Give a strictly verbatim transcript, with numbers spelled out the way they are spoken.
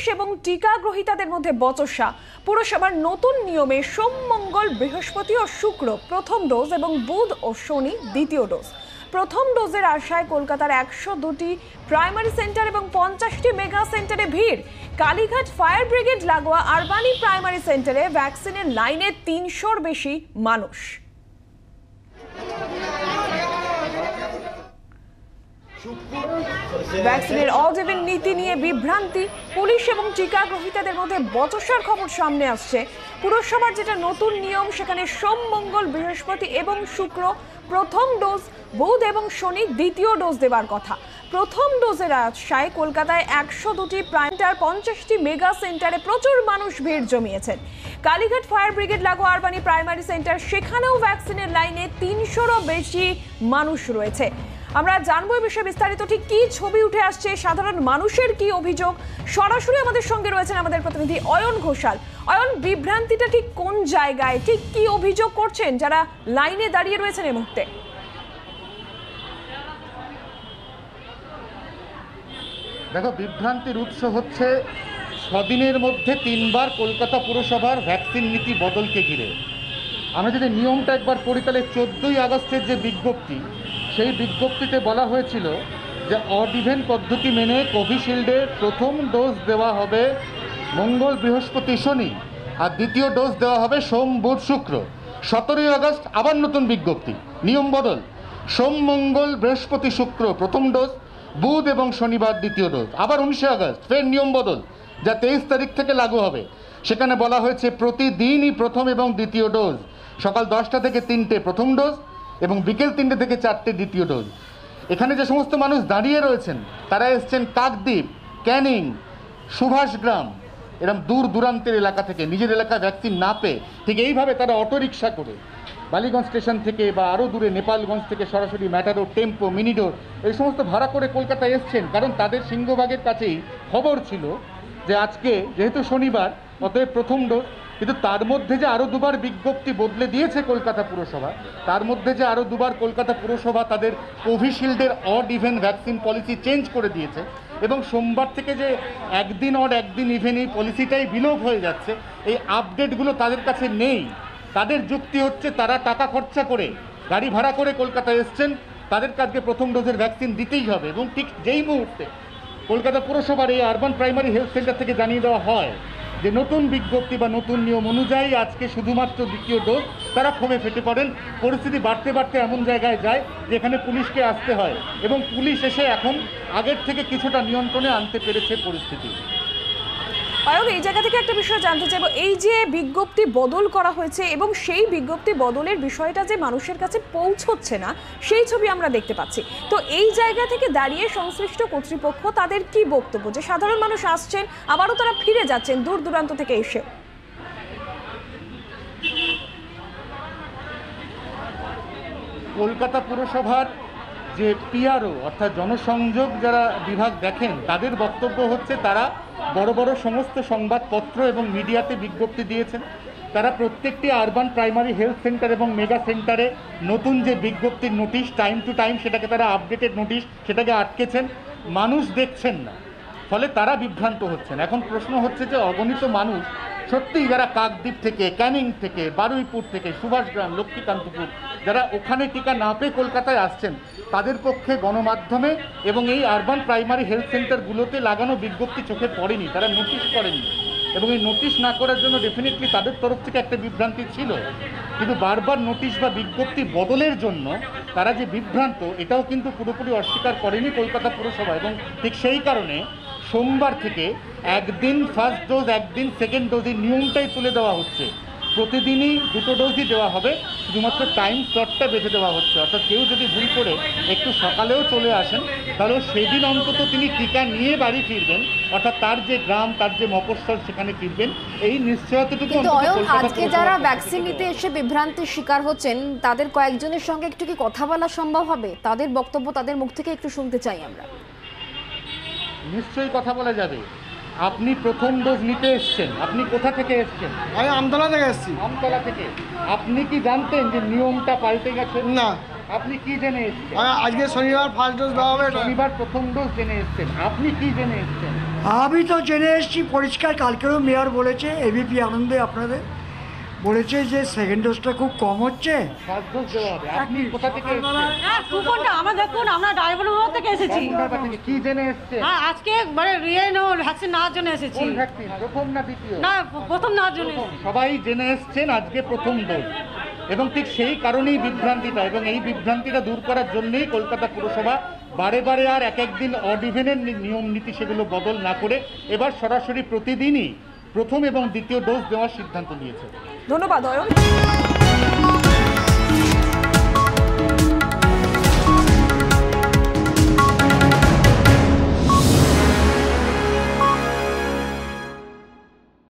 Police এবং টিকা গ্রহীতাদের মধ্যে বচসা। পুরসভার নতুন নিয়মে সোম, মঙ্গল, বৃহস্পতি ও শুক্র প্রথম ডোজ এবং বুধ ও শনি দ্বিতীয় ডোজ। প্রথম ডোজের আশায় কলকাতার একশো দুটি প্রাইমারি সেন্টার এবং পঞ্চাশটি মেগা সেন্টারে ভিড়। কালীঘাট ফায়ার ব্রিগেড লাগোয়া আরবানি প্রাইমারি সেন্টারে ভ্যাকসিনের লাইনে তিনশোর বেশি মানুষ। ভ্যাকসিনের অজেবেন নীতি নিয়ে বিভ্রান্তি, পুলিশ এবং টিকা গ্রহীতাদের মধ্যে বচসার খবর সামনে আসছে। পুরসভার যেটা নতুন নিয়ম, সেখানে সোম, মঙ্গল, বৃহস্পতি এবং শুক্র প্রথম ডোজ, বুধ এবং শনি দ্বিতীয় ডোজ দেওয়ার কথা। প্রথম ডোজের আশায় কলকাতায় একশো দুটি প্রাইমারি, পঞ্চাশটি মেগা সেন্টারে প্রচুর মানুষ ভিড় জমিয়েছেন। কালীঘাট ফায়ার ব্রিগেড লাগোয়া আরবানি প্রাইমারি সেন্টার, সেখানেও ভ্যাকসিনের লাইনে তিনশোরও বেশি মানুষ রয়েছে। আমরা জানবো এই বিষয়ে বিস্তারিত ঠিক কি ছবি উঠে আসছে, সাধারণ মানুষের কি অভিযোগ। সরাসরি আমাদের সঙ্গে রয়েছেন আমাদের প্রতিনিধি অয়ন ঘোষাল। অয়ন, বিভ্রান্তিটা ঠিক কোন জায়গায়, ঠিক কি অভিযোগ করছেন যারা লাইনে দাঁড়িয়ে রয়েছেন এই মুহূর্তে? দেখো, বিভ্রান্তির উৎস হচ্ছে ছদিনের মধ্যে তিনবার কলকাতা পুরসভার ভ্যাকসিন নীতি বদলকে ঘিরে। আমরা যদি নিয়মটা একবার পড়ি তাহলে চোদ্দোই আগস্টের যে বিজ্ঞপ্তি, সেই বিজ্ঞপ্তিতে বলা হয়েছিল যে অড ইভেন পদ্ধতি মেনে কোভিশিল্ডের প্রথম ডোজ দেওয়া হবে মঙ্গল, বৃহস্পতি, শনি আর দ্বিতীয় ডোজ দেওয়া হবে সোম, বুধ, শুক্র। সতেরোই আগস্ট আবার নতুন বিজ্ঞপ্তি, নিয়ম বদল। সোম, মঙ্গল, বৃহস্পতি, শুক্র প্রথম ডোজ, বুধ এবং শনিবার দ্বিতীয় ডোজ। আবার উনিশে আগস্ট ফের নিয়ম বদল, যা তেইশ তারিখ থেকে লাগু হবে। সেখানে বলা হয়েছে প্রতিদিনই প্রথম এবং দ্বিতীয় ডোজ, সকাল দশটা থেকে তিনটে প্রথম ডোজ এবং বিকেল তিনটে থেকে চারটে দ্বিতীয় ডোজ। এখানে যে সমস্ত মানুষ দাঁড়িয়ে রয়েছেন তারা এসছেন কাকদ্বীপ, ক্যানিং, সুভাষগ্রাম, এরকম দূর দূরান্তের এলাকা থেকে। নিজের এলাকায় ভ্যাকসিন না পেয়ে ঠিক এইভাবে তারা অটোরিক্সা করে বালিগঞ্জ স্টেশন থেকে বা আরও দূরে নেপালগঞ্জ থেকে সরাসরি ম্যাটাডোর, টেম্পো, মিনিডোর এই সমস্ত ভাড়া করে কলকাতায় এসছেন, কারণ তাদের সিংহভাগের কাছেই খবর ছিল যে আজকে যেহেতু শনিবার অতএব প্রথম ডোজ। কিন্তু তার মধ্যে যে আরও দুবার বিজ্ঞপ্তি বদলে দিয়েছে কলকাতা পুরসভা, তার মধ্যে যে আরও দুবার কলকাতা পুরসভা তাদের কোভিশিল্ডের odd even vaccine policy change করে দিয়েছে এবং সোমবার থেকে যে একদিন অড একদিন ইভেন এই পলিসিটাই বিলোপ হয়ে যাচ্ছে, এই আপডেটগুলো তাদের কাছে নেই। তাদের যুক্তি হচ্ছে তারা টাকা খরচা করে গাড়ি ভাড়া করে কলকাতায় এসছেন, তাদের কাছে প্রথম ডোজের ভ্যাকসিন দিতেই হবে। এবং ঠিক যেই মুহূর্তে কলকাতা পুরসভার এই আরবান প্রাইমারি হেলথ সেন্টার থেকে জানিয়ে দেওয়া হয় যে নতুন বিজ্ঞপ্তি বা নতুন নিয়ম অনুযায়ী আজকে শুধুমাত্র দ্বিতীয় ডোজ, তারা ক্ষোভে ফেটে পড়েন। পরিস্থিতি বাড়তে বাড়তে এমন জায়গায় যায় যেখানে পুলিশকে আসতে হয় এবং পুলিশ এসে এখন আগের থেকে কিছুটা নিয়ন্ত্রণে আনতে পেরেছে পরিস্থিতি। আয়োগ, এই জায়গা থেকে একটা বিষয় জানতে চাইব, এই যে বিজ্ঞপ্তি বদল করা হয়েছে এবং সেই বিজ্ঞপ্তি বদলের বিষয়টা যে মানুষের কাছে পৌঁছচ্ছে না সেই ছবি আমরা দেখতে পাচ্ছি। তো এই জায়গা থেকে দাঁড়িয়ে সংশ্লিষ্ট কর্তৃপক্ষ তাদের কি বক্তব্য, যে সাধারণ মানুষ আসছেন আবারও তারা ফিরে যাচ্ছেন দূর দূরান্ত থেকে এসে? কলকাতা পুরসভার যে পিআরও অর্থাৎ জনসংযোগ যারা বিভাগ দেখেন তাদের বক্তব্য হচ্ছে তারা বড় বড় সমস্ত সংবাদপত্র এবং মিডিয়াতে বিজ্ঞপ্তি দিয়েছেন। তারা প্রত্যেকটি আরবান প্রাইমারি হেলথ সেন্টার এবং মেগা সেন্টারে নতুন যে বিজ্ঞপ্তির নোটিশ টাইম টু টাইম সেটাকে তারা আপডেটেড নোটিশ সেটাকে আটকেছেন, মানুষ দেখছেন না, ফলে তারা বিভ্রান্ত হচ্ছেন। এখন প্রশ্ন হচ্ছে যে অগণিত মানুষ সত্যিই যারা কাকদ্বীপ থেকে, ক্যানিং থেকে, বারুইপুর থেকে, সুভাষগ্রাম, লক্ষ্মীকান্তপুর, যারা ওখানে টিকা না পেয়ে কলকাতায় আসছেন, তাদের পক্ষে গণমাধ্যমে এবং এই আরবান প্রাইমারি হেলথ সেন্টারগুলোতে লাগানো বিজ্ঞপ্তি চোখে পড়েনি, তারা নোটিশ করেনি এবং এই নোটিশ না করার জন্য ডেফিনেটলি তাদের তরফ থেকে একটা বিভ্রান্তি ছিল। কিন্তু বারবার নোটিশ বা বিজ্ঞপ্তি বদলের জন্য তারা যে বিভ্রান্ত এটাও কিন্তু পুরোপুরি অস্বীকার করেনি কলকাতা পুরসভা। এবং ঠিক সেই কারণে সোমবার থেকে একদিন ফার্স্ট ডোজ একদিন সেকেন্ড ডোজের নিয়মটাই তুলে দেওয়া হচ্ছে। প্রতিদিনই দুটো ডোজই দেওয়া হবে, শুধুমাত্র টাইম স্লটটা বেঁধে দেওয়া হচ্ছে। অর্থাৎ কেউ যদি ভুল করে একটু সকালেও চলে আসেন তাহলে সেদিন অন্তত তিনি টিকা নিয়ে বাড়ি ফিরবেন, অর্থাৎ তার যে গ্রাম, তার যে মফস্বল সেখানে ফিরবেন, এই নিশ্চয়তাটুকু। আজকে যারা ভ্যাকসিন নিতে এসে বিভ্রান্তির শিকার হচ্ছেন তাদের কয়েকজনের সঙ্গে একটু কি কথা বলা সম্ভব হবে? তাদের বক্তব্য তাদের মুখ থেকে একটু শুনতে চাই আমরা। নিশ্চয়ই কথা বলা যাবে। আপনি প্রথম ডোজ নিতে এসছেন, আপনি কোথা থেকে এসছেন? আমি আমতলা থেকে এসেছি। আমতলা থেকে। আপনি কি জানতেন যে নিয়মটা পাল্টে গেছে? না। আপনি কি জেনে এসছেন? আজকে শনিবার ফার্স্ট ডোজ দেওয়া হবে, শনিবার প্রথম ডোজ জেনে এসছেন। আপনি কি জেনে এসছেন? আমি তো জেনে এসেছি পরিষ্কার, কালকেও মেয়র বলেছে, এবিপি আনন্দে আপনাদের বলেছে যে সেকেন্ড ডোজটা খুব কম হচ্ছে। আমরা দেখুন আমরা ডায়মন্ডহাওড়া থেকে এসেছি, কি জেনে এসেছি আজকে মানে ভ্যাকসিন নেওয়ার জন্য এসেছি, না প্রথম নেওয়ার জন্য সবাই জেনে এসছেন আজকে প্রথম ডোজ, এবং ঠিক সেই কারণেই বিভ্রান্তিটা, এবং এই বিভ্রান্তিটা দূর করার জন্যই কলকাতা পুরসভা বারে বারে আর এক একদিন অড ইভেনের নিয়ম নীতি সেগুলো বদল না করে এবার সরাসরি প্রতিদিনই প্রথম এবং দ্বিতীয় ডোজ দেওয়ার সিদ্ধান্ত নিয়েছে। ধন্যবাদ।